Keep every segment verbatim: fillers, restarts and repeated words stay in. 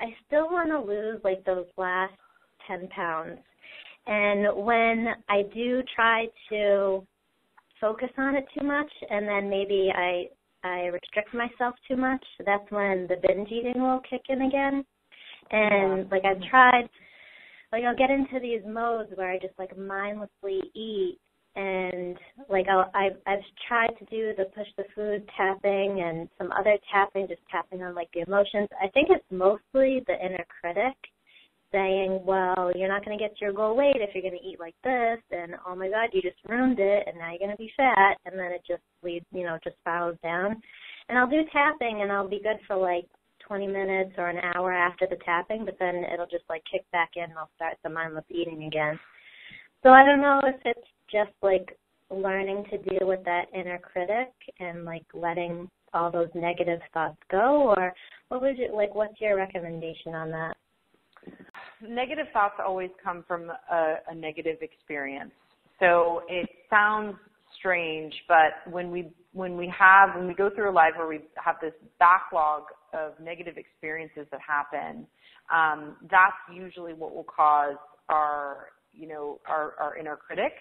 I still want to lose like those last ten pounds. And when I do try to focus on it too much and then maybe I, I restrict myself too much, that's when the binge eating will kick in again. And, like, I've tried, like, I'll get into these modes where I just, like, mindlessly eat. And, like, I'll, I've, I've tried to do the push the food tapping and some other tapping, just tapping on, like, the emotions. I think it's mostly the inner critic saying, well, you're not going to get to your goal weight if you're going to eat like this, and, oh, my God, you just ruined it, and now you're going to be fat. And then it just leads, you know, just spirals down. And I'll do tapping, and I'll be good for, like, twenty minutes or an hour after the tapping, but then it'll just, like, kick back in, and I'll start the mindless eating again. So I don't know if it's just, like, learning to deal with that inner critic and, like, letting all those negative thoughts go, or what would you, like, what's your recommendation on that? Negative thoughts always come from a, a negative experience. So it sounds strange, but when we when we have when we go through a life where we have this backlog of negative experiences that happen, um, that's usually what will cause our you know our, our inner critic.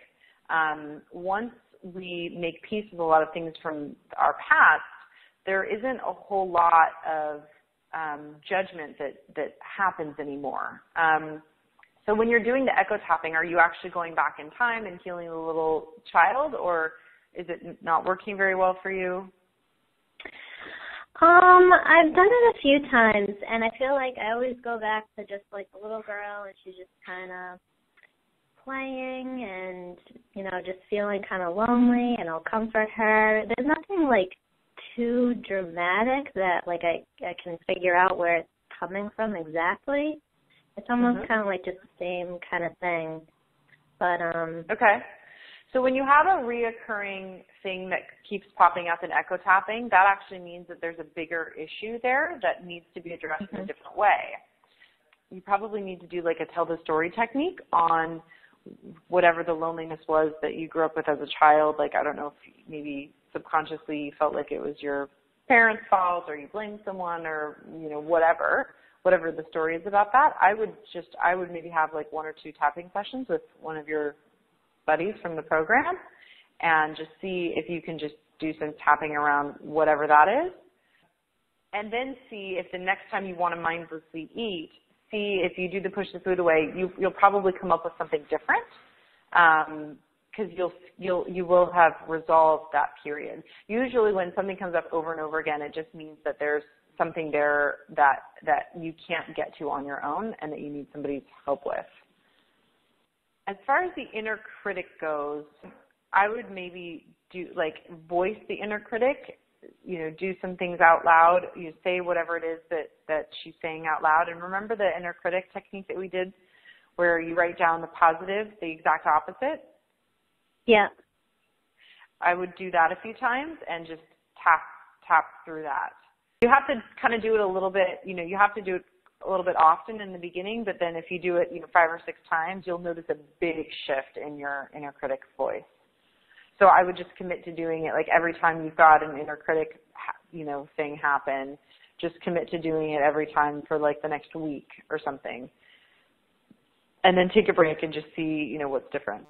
Um, once we make peace with a lot of things from our past, there isn't a whole lot of um, judgment that that happens anymore. Um, So when you're doing the echo tapping, are you actually going back in time and healing the little child, or is it not working very well for you? Um, I've done it a few times, and I feel like I always go back to just like the little girl, and she's just kind of playing and, you know, just feeling kind of lonely, and I'll comfort her. There's nothing like too dramatic that like I, I can figure out where it's coming from exactly. It's almost mm-hmm. kind of like just the same kind of thing. But um, okay. So when you have a reoccurring thing that keeps popping up in echo tapping, that actually means that there's a bigger issue there that needs to be addressed mm-hmm. in a different way. You probably need to do like a tell the story technique on whatever the loneliness was that you grew up with as a child. Like, I don't know if maybe subconsciously you felt like it was your parents' fault, or you blamed someone, or, you know, whatever. Whatever the story is about that, I would just, I would maybe have like one or two tapping sessions with one of your buddies from the program and just see if you can just do some tapping around whatever that is. And then see if the next time you want to mindlessly eat, see if you do the push the food away, you, you'll probably come up with something different because um, you'll, you'll, you will have resolved that period. Usually when something comes up over and over again, it just means that there's something there that that you can't get to on your own and that you need somebody's help with. As far as the inner critic goes, I would maybe do like voice the inner critic, you know, do some things out loud, you say whatever it is that, that she's saying out loud. And remember the inner critic technique that we did where you write down the positive, the exact opposite? Yeah. I would do that a few times and just tap tap through that. You have to kind of do it a little bit, you know, you have to do it a little bit often in the beginning, but then if you do it, you know, five or six times, you'll notice a big shift in your inner critic voice. So I would just commit to doing it like every time you've got an inner critic, you know, thing happen, just commit to doing it every time for like the next week or something. And then take a break and just see, you know, what's different.